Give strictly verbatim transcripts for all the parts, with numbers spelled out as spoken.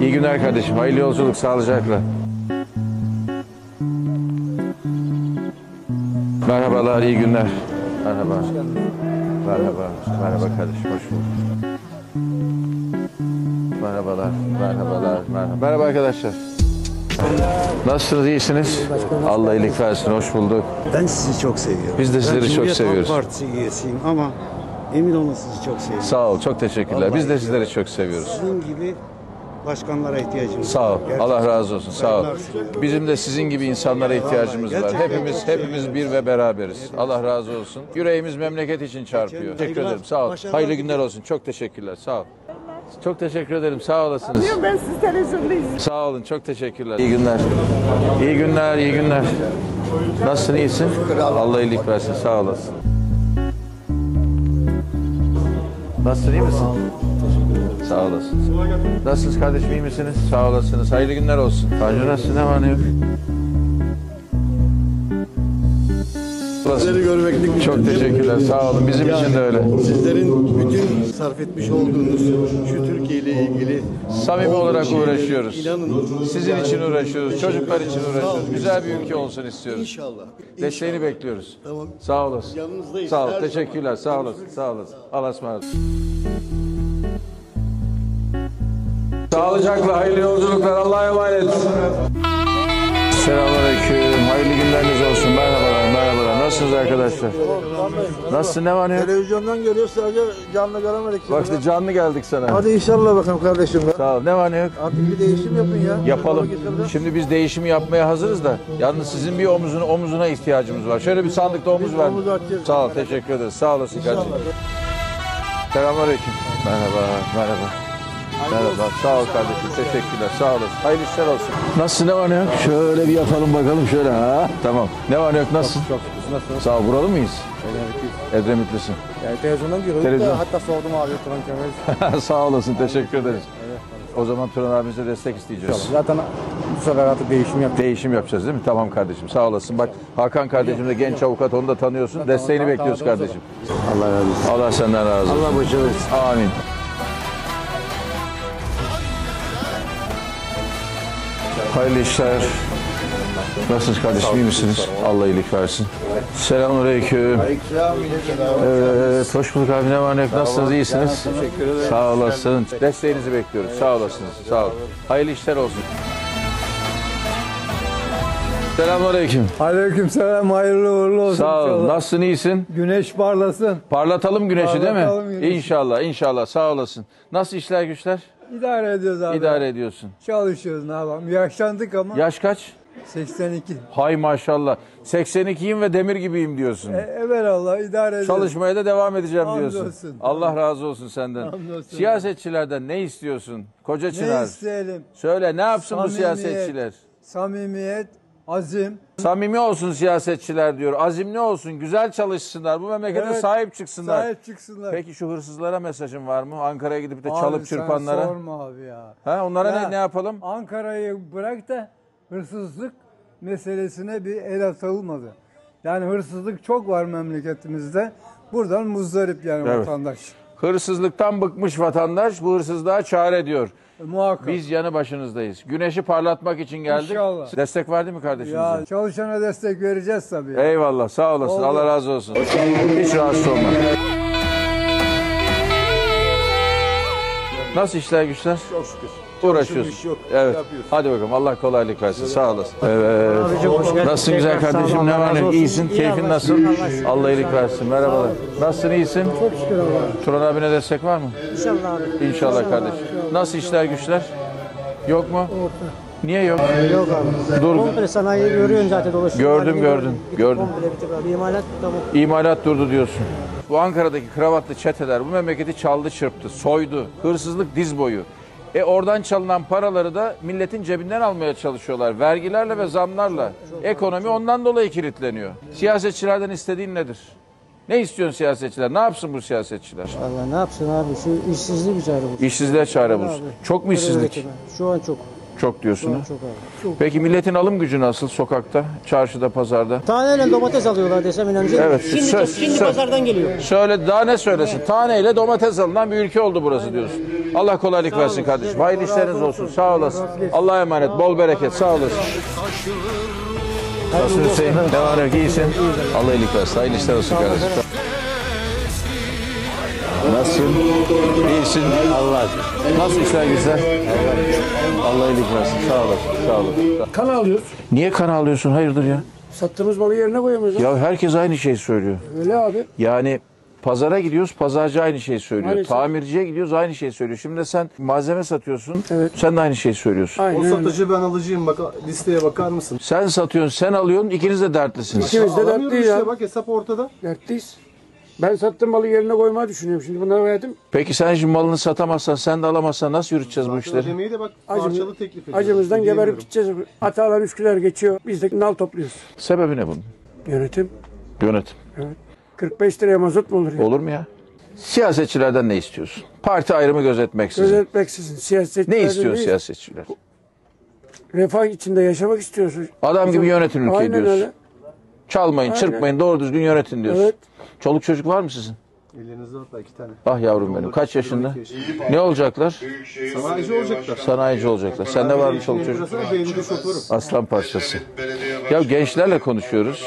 İyi günler kardeşim. Hayırlı yolculuk. Sağlıcakla. Merhabalar, iyi günler. Merhaba. Merhaba. Merhaba kardeşim, hoş bulduk. Merhabalar, merhabalar, merhaba. Merhaba arkadaşlar. Nasılsınız, iyisiniz? Allah iyilik versin, hoş bulduk. Ben sizi çok seviyorum. Biz de sizleri çok seviyoruz. Ben Cumhuriyet Halk Partisi üyesiyim ama emin olun sizi çok seviyorum. Sağ ol, çok teşekkürler. Vallahi biz de sizleri çok seviyoruz. Sizin gibi başkanlara ihtiyacımız sağ var. Sağ ol, gerçekten. Allah razı olsun, sağ ol. Bizim de sizin gibi insanlara ihtiyacımız var. Hepimiz hepimiz bir ve beraberiz. Evet. Allah razı olsun. Yüreğimiz memleket için çarpıyor. Gerçekten. Teşekkür ederim, sağ ol. Hayırlı günler olsun, çok teşekkürler, sağ ol. Çok teşekkür ederim. Sağ olasınız. Anlıyorum, ben siz televizyondayız. Sağ olun. Çok teşekkürler. İyi günler. İyi günler, iyi günler. Nasılsın, iyisin? Allah iyilik versin. Sağ olasın. Nasılsın, iyi misin? Sağ olasın. Nasılsınız kardeşim, iyi misiniz? Sağ olasınız. Hayırlı günler olsun. Tanju nasılsın? Ne var ne yok? Sizleri görmeklik çok teşekkürler. Sağ olun. Bizim yani, için de öyle. Sizlerin bütün sarf etmiş olduğunuz şu Türkiye ile ilgili samimi olarak şeyleri, uğraşıyoruz. İnanın, sizin yani, için uğraşıyoruz. Çocuklar için uğraşıyoruz. Güzel bir ülke olsun istiyoruz. İnşallah. Desteğini İnşallah. bekliyoruz. Tamam. Sağ olasın. Yanınızdayız. Sağ olun. Teşekkürler. Sağ olasın. Sağ olasın. Allah'a ısmarladık. Sağlıcakla, hayırlı yolculuklar. Allah'a emanet. Selamünaleyküm. Hayırlı günleriniz olsun. Merhabalar, merhabalar. Nasılsınız arkadaşlar? Nasılsın, ne var ne? Televizyondan görüyoruz, sadece canlı göremedik. Bak işte canlı geldik sana. Hadi inşallah bakalım kardeşim. Sağ ol. Ne var ne yok? Artık bir değişim yapın ya. Yapalım. Şimdi biz değişimi yapmaya hazırız da. Yalnız sizin bir omuzuna, omuzuna ihtiyacımız var. Şöyle bir sandıkta omuz var. Sağ ol, teşekkür ederiz. Sağ olasın kardeşim. Selamünaleyküm. Merhaba, merhaba. Merhaba, sağ ol kardeşim, teşekkürler, sağ olasın. Hayırlı işler olsun. Nasılsın, ne var ne yok? Şöyle bir yapalım bakalım, şöyle ha. Tamam, ne var ne yok, nasılsın? Çok şükür, nasılsınız? Sağ ol, buralı mıyız? Edremitliyiz. Edremitlisin. Yani televizyondan görüyoruz Televizyon. da, hatta sordum abi Turhan Çömez. Sağ olasın, teşekkür ederiz. Evet. O zaman Turhan abimize destek isteyeceğiz. Zaten bu sefer artık değişim yapacağız. Değişim yapacağız değil mi? Tamam kardeşim, sağ olasın. Bak Hakan kardeşim de genç avukat, onu da tanıyorsun. Zaten desteğini bekliyoruz kardeşim. Allah razı olsun. Allah senden razı olsun. Allah başarılı olsun. Amin. Hayırlı işler. Nasılsınız kardeşim, iyi misiniz? Allah iyilik versin. Selamünaleyküm. Evet, hoş bulduk abi, ne var ne yok? Nasılsınız, iyisiniz? Teşekkür ederim. Sağ olasın. Desteğinizi bekliyoruz. Sağ olasınız. Sağ olun. Hayırlı işler olsun. Selamünaleyküm. Aleykümselam, hayırlı uğurlu olsun. Sağ ol. Nasılsın, iyisin? Güneş parlasın. Parlatalım güneşi, Parlatalım değil mi? Güneşi. İnşallah, inşallah. Sağ olasın. Nasıl işler güçler? İdare ediyoruz abi. İdare ediyorsun. Çalışıyoruz ne yapalım. Yaşlandık ama. Yaş kaç? seksen iki. Hay maşallah. seksen ikiyim ve demir gibiyim diyorsun. E, evelallah idare ediyoruz. Çalışmaya da devam edeceğim Hamd diyorsun. Olsun. Allah razı olsun senden. Olsun. Siyasetçilerden ne istiyorsun? Koca Çınar. Ne isteyelim? Söyle, ne yapsın samimiyet, bu siyasetçiler? Samimiyet, azim. Samimi olsun siyasetçiler diyor. Azimli olsun, güzel çalışsınlar. Bu memlekete evet, sahip çıksınlar. Sahip çıksınlar. Peki şu hırsızlara mesajın var mı? Ankara'ya gidip de abi, çalıp çırpanlara. Abi sen sorma abi ya. Ha, onlara ya, ne, ne yapalım? Ankara'yı bırak da hırsızlık meselesine bir el atılmadı. Yani hırsızlık çok var memleketimizde. Buradan muzdarip yani evet, vatandaş. Hırsızlıktan bıkmış vatandaş bu hırsızlığa çare diyor. Muhakkak. Biz yanı başınızdayız. Güneşi parlatmak için geldik. İnşallah. Destek verdi mi kardeşimize? Ya çalışana destek vereceğiz tabii. Ya. Eyvallah, sağ olasın. Olur. Allah razı olsun. Hiç rahatsız olma. Nasıl işler güçler? Çok şükür. Uğraşıyorsun. Yok, evet. Hadi bakalım. Allah kolaylık versin. Sağ olasın. Evet. Nasılsın güzel kardeşim? Ne var ne yok? İyisin. Keyfin nasıl? Allah iyilik versin. Merhabalar. Nasılsın, iyisin? Çok şükür Allah'a. Turhan abine destek var mı? İnşallah abi. İnşallah kardeşim. Nasıl işler güçler? Yok mu? Orta. Niye yok? Yok abi. Dur. Komple sanayi görüyorsun zaten dolaşıyor. Gördüm gördüm. Gördüm. İmalat da İmalat durdu diyorsun. Bu Ankara'daki kravatlı çeteler bu memleketi çaldı çırptı, soydu. Hırsızlık diz boyu. E oradan çalınan paraları da milletin cebinden almaya çalışıyorlar. Vergilerle ve zamlarla. Ekonomi ondan dolayı kilitleniyor. Siyasetçilerden istediğin nedir? Ne istiyorsun siyasetçiler? Ne yapsın bu siyasetçiler? Vallahi ne yapsın abi? Şu işsizliğe bir çare bulsun. İşsizliğe çare bulsun. Çok mu işsizlik? Şu an çok. Çok diyorsun ha? Çok abi. Çok. Peki milletin alım gücü nasıl sokakta, çarşıda, pazarda? Taneyle domates alıyorlar desem inanacak. Evet. Şimdi, söz, şimdi söz, pazardan geliyor. Söyle daha ne söylesin? Evet. Taneyle domates alınan bir ülke oldu burası aynen, diyorsun. Allah kolaylık versin kardeşim. Hayırlı işleriniz olsun. Sağ olasın. Allah'a emanet. Bol bereket. Sağ olasın. Nasıl Hüseyin? Ne var yok? İyisin. Allah iyilik versin. Hayırlı işler olsun kardeşim. Nasılsın? İyisin. Allah aşkına. Nasıl işler güzel? Allah iyilik versin. Sağ olasın. Sağ olasın. Kan alıyoruz. Niye kan alıyorsun? Hayırdır ya? Sattığımız malı yerine koyamıyoruz. Ya herkes aynı şeyi söylüyor. Öyle abi. Yani pazara gidiyoruz, pazarcı aynı şeyi söylüyor. Maalesef. Tamirciye gidiyoruz, aynı şeyi söylüyor. Şimdi de sen malzeme satıyorsun, evet, sen de aynı şeyi söylüyorsun. Aynen. O satıcı, ben alıcıyım, bak listeye bakar mısın? Sen satıyorsun, sen alıyorsun, ikiniz de dertlisiniz. İkimiz de dertliyiz ya. Bak hesap ortada. Dertliyiz. Ben sattığım malı yerine koymayı düşünüyorum. Şimdi bunları verdim. Peki sen şimdi malını satamazsan, sen de alamazsan nasıl yürüteceğiz zaten bu işleri? Ödemeyi de bak parçalı teklif ediyoruz. Acımızdan geberip gideceğiz. Atalar, Üsküler geçiyor. Biz de nal topluyoruz. Sebebi ne bunun? Yönetim. Yönetim. Evet. kırk beş liraya mazot mu olur ya? Olur mu ya? Siyasetçilerden ne istiyorsun? Parti ayrımı gözetmeksizin. Gözetmeksizin. Siyasetçiler ne istiyor siyasetçiler? Refah içinde yaşamak istiyorsun. Adam bizim gibi yönetin ülkeyi, aynen, diyorsun. Öyle. Çalmayın, aynen, çırpmayın, doğru düzgün yönetin diyorsun. Evet. Çoluk çocuk var mı sizin? Elinizde hatta iki tane. Ah yavrum benim. Kaç yaşında? Ne olacaklar? Sanayici olacaklar. Sanayici olacaklar. Sende var mı çoluk çocuk? Aslan parçası. Ya gençlerle konuşuyoruz.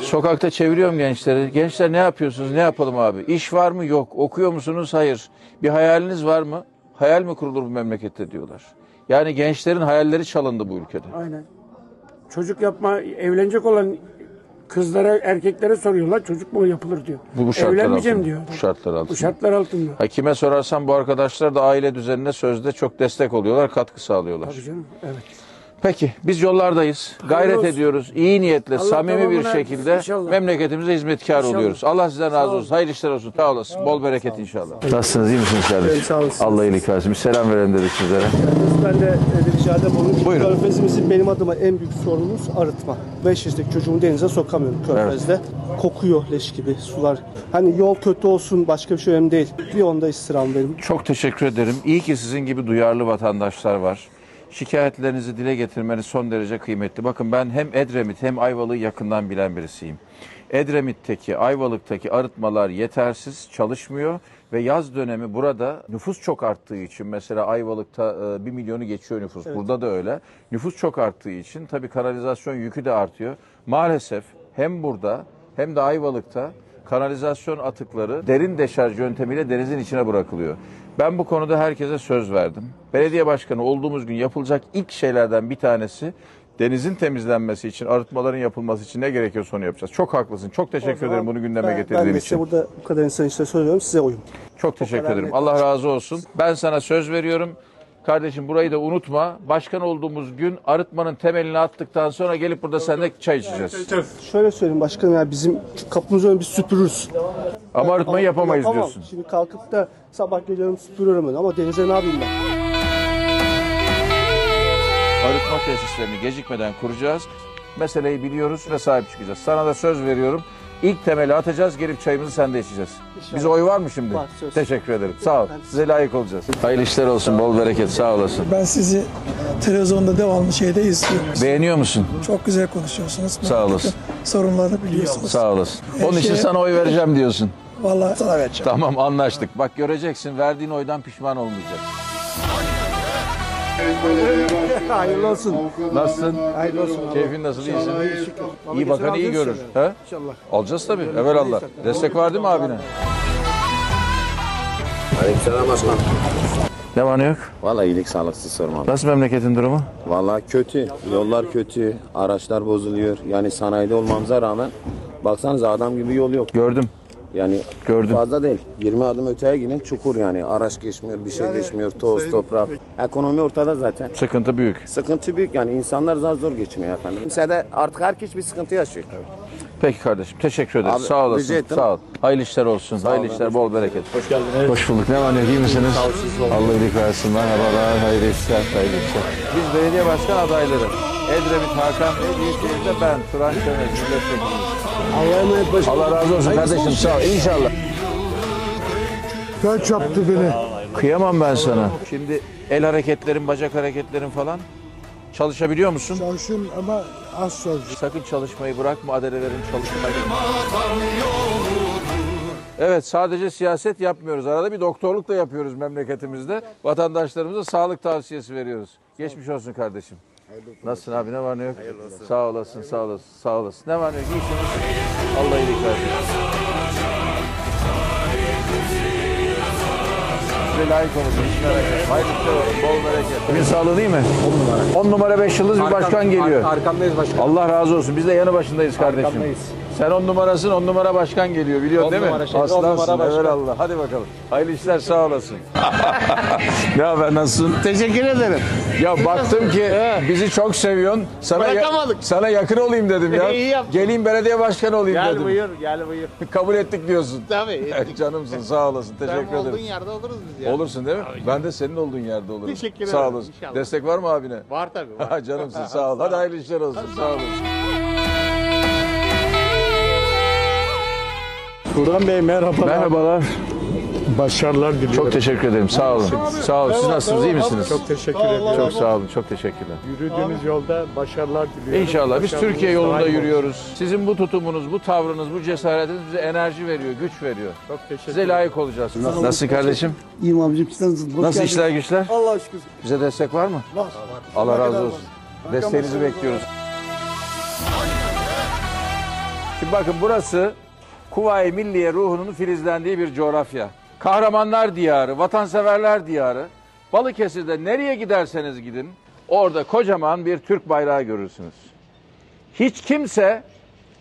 Sokakta çeviriyorum gençleri. Gençler ne yapıyorsunuz? Ne yapalım abi? İş var mı? Yok. Okuyor musunuz? Hayır. Bir hayaliniz var mı? Hayal mi kurulur bu memlekette diyorlar. Yani gençlerin hayalleri çalındı bu ülkede. Aynen. Çocuk yapma, evlenecek olan kızlara, erkeklere soruyorlar, çocuk mu yapılır diyor. Bu, bu şartlar evlenmeyeceğim altında, diyor. Bu şartlar altında. Bu şartlar altında. Ha, kime sorarsan bu arkadaşlar da aile düzenine sözde çok destek oluyorlar, katkı sağlıyorlar. Tabii canım, evet. Peki biz yollardayız, gayret olsun, ediyoruz, iyi niyetle, Allah samimi bir şekilde inşallah memleketimize hizmetkar inşallah oluyoruz. Allah sizden razı olsun, hayırlı işler olsun, sağ olasın, evet, bol bereket inşallah. Nasılsınız, iyi misiniz kardeşim? Allah iyilik versin, bir selam verelim dedik sizlere. Ben de ricada bulundum. Buyurun. Körfezimizin benim adıma en büyük sorunumuz arıtma. beş yaşındaki çocuğumu denize sokamıyorum Körfez'de. Evet. Kokuyor leş gibi sular. Hani yol kötü olsun, başka bir şey önemli değil. Bir onda istirham benim. Çok teşekkür ederim. İyi ki sizin gibi duyarlı vatandaşlar var. Şikayetlerinizi dile getirmeniz son derece kıymetli. Bakın ben hem Edremit hem Ayvalık'ı yakından bilen birisiyim. Edremit'teki, Ayvalık'taki arıtmalar yetersiz, çalışmıyor ve yaz dönemi burada nüfus çok arttığı için, mesela Ayvalık'ta bir milyonu geçiyor nüfus, evet, burada da öyle. Nüfus çok arttığı için tabii kanalizasyon yükü de artıyor. Maalesef hem burada hem de Ayvalık'ta kanalizasyon atıkları derin deşarj yöntemiyle denizin içine bırakılıyor. Ben bu konuda herkese söz verdim. Belediye başkanı olduğumuz gün yapılacak ilk şeylerden bir tanesi, denizin temizlenmesi için, arıtmaların yapılması için ne gerekiyorsa onu yapacağız. Çok haklısın. Çok teşekkür ederim bunu gündeme ben, getirdiğin için. Ben de size burada bu kadar insan işte söylüyorum. Size uyum. Çok teşekkür ederim. Net. Allah razı olsun. Ben sana söz veriyorum. Kardeşim burayı da unutma. Başkan olduğumuz gün arıtmanın temelini attıktan sonra gelip burada seninle çay içeceğiz. Şöyle söyleyeyim başkanım, ya bizim kapımızı önce biz süpürürüz. Ama yani arıtmayı yapamayız yapamam diyorsun. Şimdi kalkıp da sabah geliyorum süpürüyorum ama denize ne yapayım ben? Arıtma tesislerini gecikmeden kuracağız. Meseleyi biliyoruz ve sahip çıkacağız. Sana da söz veriyorum. İlk temeli atacağız, gelip çayımızı sen de içeceğiz. İnşallah. Bize oy var mı şimdi? Var, söz. Teşekkür ederim. Sağ ol. Size layık olacağız. Hayırlı işler olsun, bol bereket. Sağ olasın. Ben sizi televizyonda devamlı şeyde izliyorum. Beğeniyor musun? Çok güzel konuşuyorsunuz. Sağ olasın. Sorunlarını biliyorsunuz. Sağ olasın. Onun için sana oy vereceğim diyorsun. Vallahi sana vereceğim. Tamam, anlaştık. Bak göreceksin, verdiğin oydan pişman olmayacaksın. Hayırlı olsun. Nasılsın? Hayırlı olsun. Keyfin nasıl? İyisin? İyi bakanı iyi görür. He? İnşallah. Alacağız tabii. Evelallah. Destek var değil mi abine? Aleykümselam başkanım. Ne var ne yok? Vallahi iyilik, sağlık, siz sorma. Nasıl memleketin durumu? Vallahi kötü. Yollar kötü. Araçlar bozuluyor. Yani sanayide olmamıza rağmen baksanıza adam gibi yol yok. Gördüm. Yani gördüm, fazla değil. yirmi adım öteye gidin çukur yani. Araç geçmiyor, bir şey yani geçmiyor. Toz, toprak. Ekonomi ortada zaten. Sıkıntı büyük. Sıkıntı büyük yani. İnsanlar zar zor geçmiyor efendim. Kimse de artık herkes bir sıkıntı yaşıyor. Evet. Peki kardeşim, teşekkür ederim. Abi, sağ olasın. Sağ ol. Hayırlı işler olsun. Sağ hayırlı işler, bol bereket. Hoş geldiniz. Hoş bulduk. Ne var ne iyi misiniz? Allah iyilik versin. Merhabalar. Hayırlı işler, hayırlı işler. Biz belediye başkan adayları. Edremit Hakan Bey, İlçe'de ben Turhan Çömez. Allah razı olsun kardeşim, sağ ol. İnşallah. Kör çaptı beni. Kıyamam ben sana. Şimdi el hareketlerin, bacak hareketlerin falan. Çalışabiliyor musun? Çalışıyorum ama az çalışıyorum. Sakın çalışmayı bırakma, adalelerin çalışmayı. Evet, sadece siyaset yapmıyoruz. Arada bir doktorluk da yapıyoruz memleketimizde. Vatandaşlarımıza sağlık tavsiyesi veriyoruz. Geçmiş olsun kardeşim. Nasılsın abi, ne var ne yok? Sağ olasın, sağ olasın, sağ olasın. Ne var ne yok? Allah iyilik versin. Size layık olun, hiç merak etmeyin. Hayırlıklar olun, bol bereket. Kimin sağlığı değil mi? on numara. on numara beş yıldız bir başkan geliyor. Arkamdayız başkan. Allah razı olsun, biz de yanı başındayız kardeşim. Arkamdayız. Sen on numarasın, on numara başkan geliyor, biliyorsun değil mi? Aslansın, evelallah. Hadi bakalım. Hayırlı işler, sağ olasın. Ne haber, nasılsın? Teşekkür ederim. Ya baktım ki bizi çok seviyorsun. Sana, sana yakın olayım dedim ya. İyi yaptın. Geleyim belediye başkanı olayım gel dedim. Gel buyur, gel buyur. Kabul ettik diyorsun. Tabii ettik. Canımsın, sağ olasın. Teşekkür ederim. Olduğun yerde oluruz biz yani. Olursun değil mi? Abi, ben de senin olduğun yerde olurum. Teşekkür ederim. Sağ olasın. İnşallah. Destek var mı abine? Var tabii. Var. Canımsın, sağ ol. Hadi hayırlı işler olsun, sağ olasın. Turhan Bey merhabalar. Merhabalar. Başarılar diliyorum. Çok teşekkür ederim. Sağ olun. Abi, sağ olun. Siz nasılsınız? İyi misiniz? Çok teşekkür ederim. Çok sağ olun. Çok teşekkürler. Yürüdüğünüz abi. Yolda başarılar diliyorum. İnşallah. Biz Türkiye yolunda yürüyoruz. Olsun. Sizin bu tutumunuz, bu tavrınız, bu cesaretiniz bize enerji veriyor, güç veriyor. Çok teşekkür ederim. Size layık olacağız. Nasıl, nasıl kardeşim? İyiyim abicim. Nasıl, nasıl işler güçler? Allah'a şükür. Bize destek var mı? Var. Allah razı olsun. Var. Desteğinizi bekliyoruz. Şimdi bakın, burası Kuvayi Milliye ruhunun filizlendiği bir coğrafya. Kahramanlar diyarı, vatanseverler diyarı. Balıkesir'de nereye giderseniz gidin, orada kocaman bir Türk bayrağı görürsünüz. Hiç kimse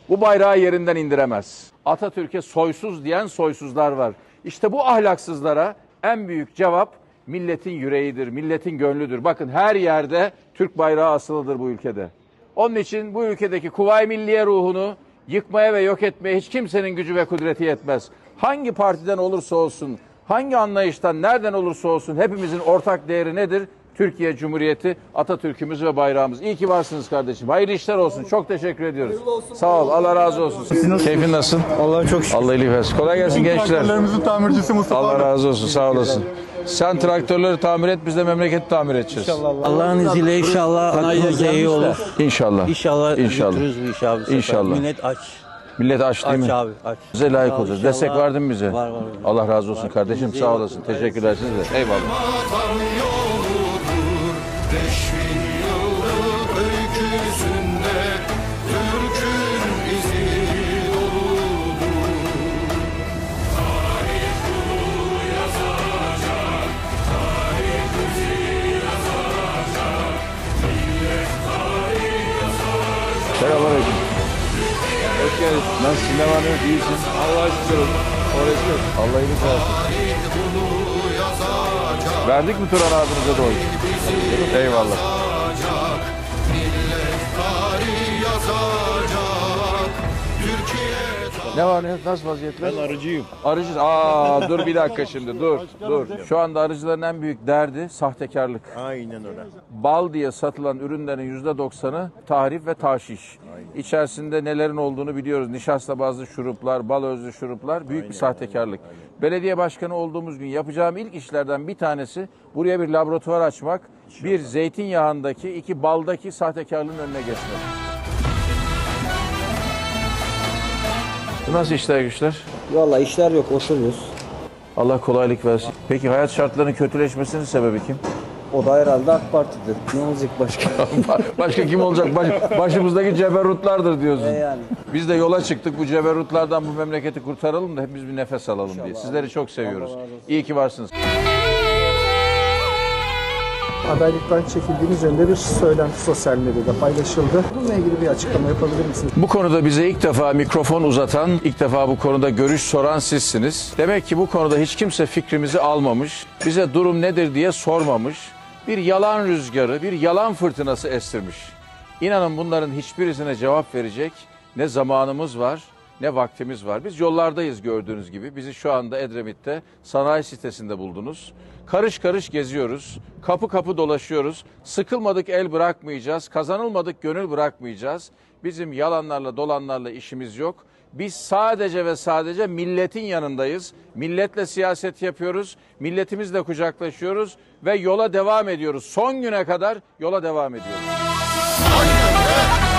bu bayrağı yerinden indiremez. Atatürk'e soysuz diyen soysuzlar var. İşte bu ahlaksızlara en büyük cevap milletin yüreğidir, milletin gönlüdür. Bakın, her yerde Türk bayrağı asılıdır bu ülkede. Onun için bu ülkedeki Kuvayi Milliye ruhunu yıkmaya ve yok etmeye hiç kimsenin gücü ve kudreti yetmez. Hangi partiden olursa olsun, hangi anlayıştan, nereden olursa olsun hepimizin ortak değeri nedir? Türkiye Cumhuriyeti, Atatürk'ümüz ve bayrağımız. İyi ki varsınız kardeşim. Hayırlı işler olsun. Çok teşekkür ediyoruz. Olsun, sağ ol. Allah razı olsun. Keyfin nasıl? Allah'a çok şükür. Allah iyilik versin. Kolay gelsin gençler. Traktörlerimizin tamircisi Mustafa. Allah razı olsun. Sağ olasın. Sen traktörleri tamir et, biz de memleketi tamir edeceğiz. Allah'ın izniyle inşallah aklımız iyi olur. İnşallah. İnşallah. İnşallah. İnşallah. Millet aç. Millet aç değil aç mi? Abi, aç. Bize layık olacağız. Destek verdin mi bize? Var, var, var. Allah razı olsun var. Kardeşim. Bize sağ olasın. Teşekkürler size de. Eyvallah. Selamünaleyküm. Hoş geldin. Nasılsın? Ne var ne yok? İyisin. Allah'a şükür olsun. Allah'a iyilik versin. Verdik mi Turhan abimize doğru? Eyvallah. Ne var ne yok? Nasıl vaziyetler? Ben arıcıyım. Arıcısın. Aa dur bir dakika şimdi dur. dur. Şu anda arıcıların en büyük derdi sahtekarlık. Aynen öyle. Bal diye satılan ürünlerin yüzde doksanı tahrif ve taşiş. Aynen. İçerisinde nelerin olduğunu biliyoruz. Nişasta bazlı şuruplar, bal özlü şuruplar büyük aynen, bir sahtekarlık. Aynen, aynen. Belediye başkanı olduğumuz gün yapacağım ilk işlerden bir tanesi buraya bir laboratuvar açmak. İnşallah. Bir zeytinyağındaki, iki baldaki sahtekarlığın önüne geçmek. Nasıl işler güçler? Vallahi işler yok, oturuyoruz. Allah kolaylık versin. Peki hayat şartlarının kötüleşmesinin sebebi kim? O da herhalde AK Parti'dir. Ne olacak başka? Başka kim olacak? Baş, başımızdaki ceberrutlardır diyorsun. E yani. Biz de yola çıktık, bu ceberrutlardan bu memleketi kurtaralım da hepimiz bir nefes alalım İnşallah diye. Sizleri çok seviyoruz. İyi ki varsınız. Adaylıktan çekildiğiniz yönde bir söylenti sosyal medyada paylaşıldı. Bununla ilgili bir açıklama yapabilir misiniz? Bu konuda bize ilk defa mikrofon uzatan, ilk defa bu konuda görüş soran sizsiniz. Demek ki bu konuda hiç kimse fikrimizi almamış, bize durum nedir diye sormamış, bir yalan rüzgarı, bir yalan fırtınası estirmiş. İnanın bunların hiçbirisine cevap verecek ne zamanımız var, ne vaktimiz var. Biz yollardayız gördüğünüz gibi. Bizi şu anda Edremit'te sanayi sitesinde buldunuz. Karış karış geziyoruz. Kapı kapı dolaşıyoruz. Sıkılmadık el bırakmayacağız. Kazanılmadık gönül bırakmayacağız. Bizim yalanlarla dolanlarla işimiz yok. Biz sadece ve sadece milletin yanındayız. Milletle siyaset yapıyoruz. Milletimizle kucaklaşıyoruz. Ve yola devam ediyoruz. Son güne kadar yola devam ediyoruz.